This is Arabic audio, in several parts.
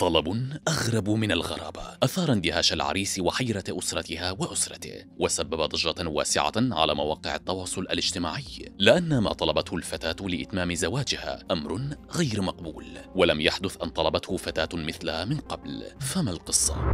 طلب أغرب من الغرابة أثار اندهاش العريس وحيرة أسرتها وأسرته، وسبب ضجة واسعة على مواقع التواصل الاجتماعي، لأن ما طلبته الفتاة لإتمام زواجها أمر غير مقبول، ولم يحدث أن طلبته فتاة مثلها من قبل. فما القصة؟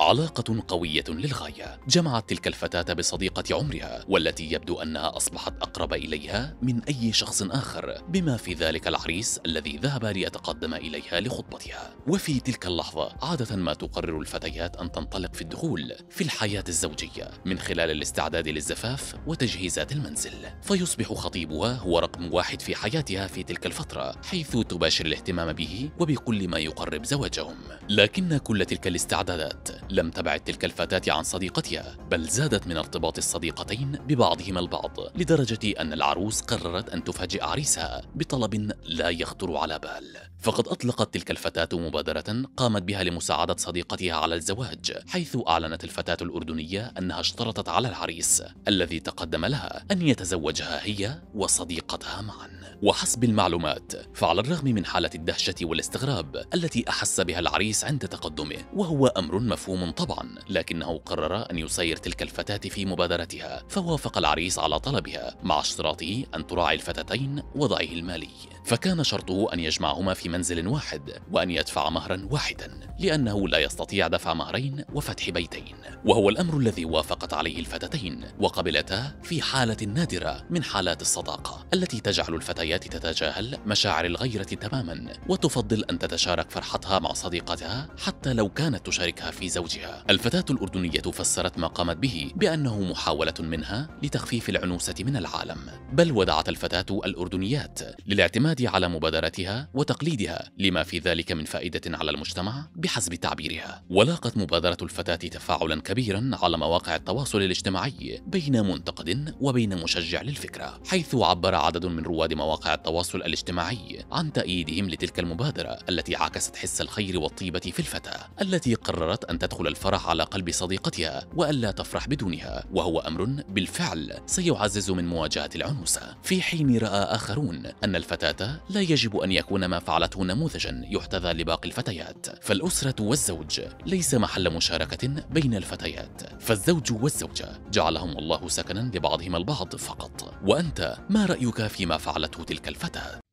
علاقة قوية للغاية جمعت تلك الفتاة بصديقة عمرها، والتي يبدو أنها أصبحت أقرب إليها من أي شخص آخر، بما في ذلك العريس الذي ذهب ليتقدم إليها لخطبتها. وفي تلك اللحظة عادة ما تقرر الفتيات أن تنطلق في الدخول في الحياة الزوجية من خلال الاستعداد للزفاف وتجهيزات المنزل، فيصبح خطيبها هو رقم واحد في حياتها في تلك الفترة، حيث تباشر الاهتمام به وبكل ما يقرب زواجهم. لكن كل تلك الاستعدادات لم تبعد تلك الفتاة عن صديقتها، بل زادت من ارتباط الصديقتين ببعضهما البعض، لدرجة أن العروس قررت أن تفاجئ عريسها بطلب لا يخطر على بال. فقد أطلقت تلك الفتاة مبادرة قامت بها لمساعدة صديقتها على الزواج، حيث أعلنت الفتاة الأردنية أنها اشترطت على العريس الذي تقدم لها أن يتزوجها هي وصديقتها معا. وحسب المعلومات، فعلى الرغم من حالة الدهشة والاستغراب التي أحس بها العريس عند تقدمه، وهو أمر مفهوم طبعا، لكنه قرر أن يسير تلك الفتاة في مبادرتها، فوافق العريس على طلبها مع اشتراطه أن تراعي الفتاتين وضعه المالي، فكان شرطه أن يجمعهما في منزل واحد وأن يدفع مهرا واحدا، لأنه لا يستطيع دفع مهرين وفتح بيتين، وهو الأمر الذي وافقت عليه الفتاتين، وقبلتاه في حالة نادرة من حالات الصداقة التي تجعل الفتيات تتجاهل مشاعر الغيرة تماما، وتفضل أن تتشارك فرحتها مع صديقتها حتى لو كانت تشاركها في زوجها. الفتاة الأردنية فسرت ما قامت به بأنه محاولة منها لتخفيف العنوسة من العالم، بل ودعت الفتاة الأردنيات للاعتماد على مبادرتها وتقليدها لما في ذلك من فائدة على المجتمع بحسب تعبيرها. ولاقت مبادرة الفتاة تفاعلا كبيرا على مواقع التواصل الاجتماعي بين منتقد وبين مشجع للفكرة، حيث عبر عدد من رواد مواقع التواصل الاجتماعي عن تأييدهم لتلك المبادرة التي عكست حس الخير والطيبة في الفتاة، التي قررت أن تدخل الفرح على قلب صديقتها وألا تفرح بدونها، وهو أمر بالفعل سيعزز من مواجهة العنوسة. في حين رأى آخرون أن الفتاة لا يجب أن يكون ما فعلته نموذجا يحتذى لباقي الفتيات، فالأسرة والزوج ليس محل مشاركة بين الفتيات، فالزوج والزوجة جعلهم الله سكنا لبعضهما البعض فقط. وأنت ما رأيك فيما فعلته تلك الفتاة؟